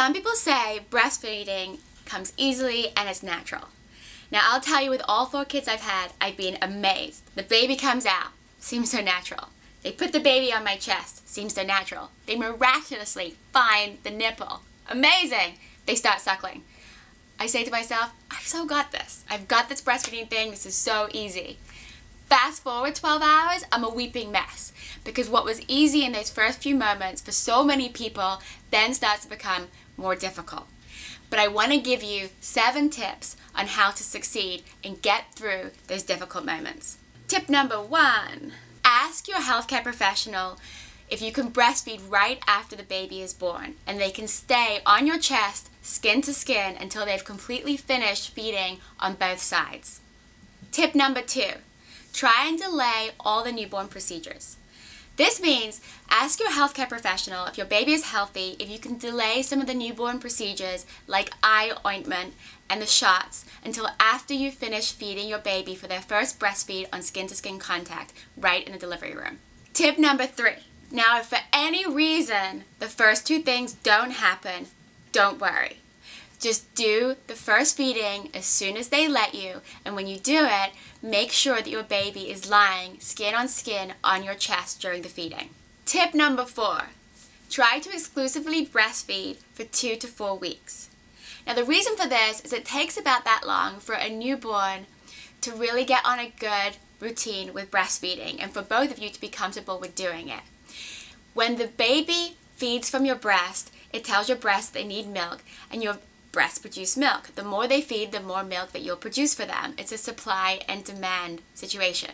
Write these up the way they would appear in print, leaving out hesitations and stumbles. Some people say breastfeeding comes easily and it's natural. Now I'll tell you, with all 4 kids I've had, I've been amazed. The baby comes out, seems so natural. They put the baby on my chest, seems so natural. They miraculously find the nipple, amazing. They start suckling. I say to myself, I've so got this. I've got this breastfeeding thing, this is so easy. Fast forward 12 hours, I'm a weeping mess, because what was easy in those first few moments for so many people then starts to become more difficult. But I want to give you 7 tips on how to succeed and get through those difficult moments. Tip number 1, ask your healthcare professional if you can breastfeed right after the baby is born, and they can stay on your chest, skin to skin, until they've completely finished feeding on both sides. Tip number 2, try and delay all the newborn procedures. This means ask your healthcare professional if your baby is healthy, if you can delay some of the newborn procedures like eye ointment and the shots until after you finish feeding your baby for their first breastfeed on skin-to-skin contact right in the delivery room. Tip number 3. Now, if for any reason the first 2 things don't happen, don't worry. Just do the first feeding as soon as they let you, and when you do it, make sure that your baby is lying skin on skin on your chest during the feeding. Tip number 4, try to exclusively breastfeed for 2 to 4 weeks. Now the reason for this is it takes about that long for a newborn to really get on a good routine with breastfeeding and for both of you to be comfortable with doing it. When the baby feeds from your breast, it tells your breast they need milk, and your breasts produce milk. The more they feed, the more milk that you'll produce for them. It's a supply and demand situation.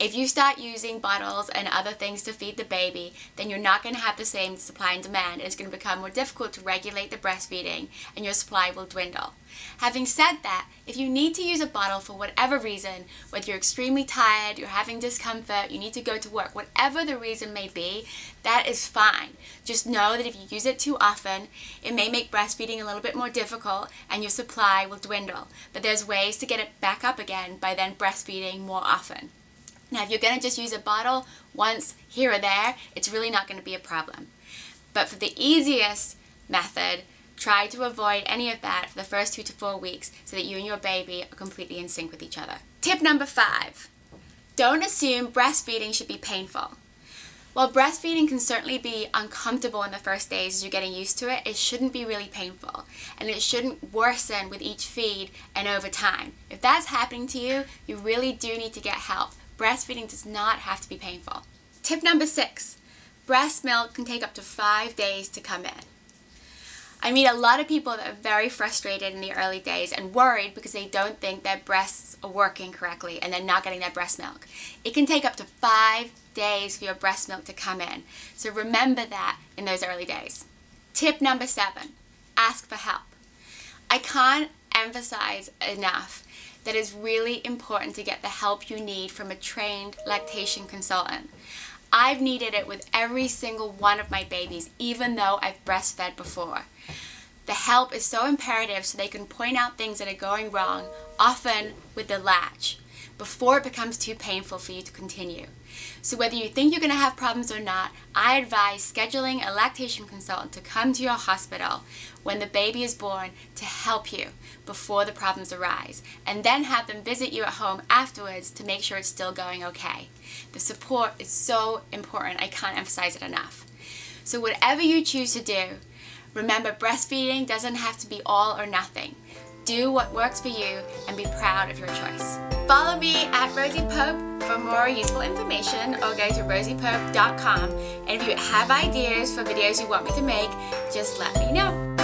If you start using bottles and other things to feed the baby, then you're not going to have the same supply and demand. It's going to become more difficult to regulate the breastfeeding, and your supply will dwindle. Having said that, if you need to use a bottle for whatever reason, whether you're extremely tired, you're having discomfort, you need to go to work, whatever the reason may be, that is fine. Just know that if you use it too often, it may make breastfeeding a little bit more difficult and your supply will dwindle. But there's ways to get it back up again by then breastfeeding more often. Now, if you're going to just use a bottle once here or there, it's really not going to be a problem. But for the easiest method, try to avoid any of that for the first 2 to 4 weeks so that you and your baby are completely in sync with each other. Tip number 5, don't assume breastfeeding should be painful. While breastfeeding can certainly be uncomfortable in the first days as you're getting used to it, it shouldn't be really painful, and it shouldn't worsen with each feed and over time. If that's happening to you, you really do need to get help. Breastfeeding does not have to be painful. Tip number 6, breast milk can take up to 5 days to come in. I meet a lot of people that are very frustrated in the early days and worried because they don't think their breasts are working correctly and they're not getting their breast milk. It can take up to 5 days for your breast milk to come in. So remember that in those early days. Tip number 7, ask for help. I can't emphasize enough that it's really important to get the help you need from a trained lactation consultant. I've needed it with every single one of my babies, even though I've breastfed before. The help is so imperative so they can point out things that are going wrong, often with the latch, before it becomes too painful for you to continue. So whether you think you're going to have problems or not, I advise scheduling a lactation consultant to come to your hospital when the baby is born to help you before the problems arise, and then have them visit you at home afterwards to make sure it's still going okay. The support is so important, I can't emphasize it enough. So whatever you choose to do, remember breastfeeding doesn't have to be all or nothing. Do what works for you and be proud of your choice. Follow me at Rosie Pope for more useful information, or go to rosiepope.com. And if you have ideas for videos you want me to make, just let me know.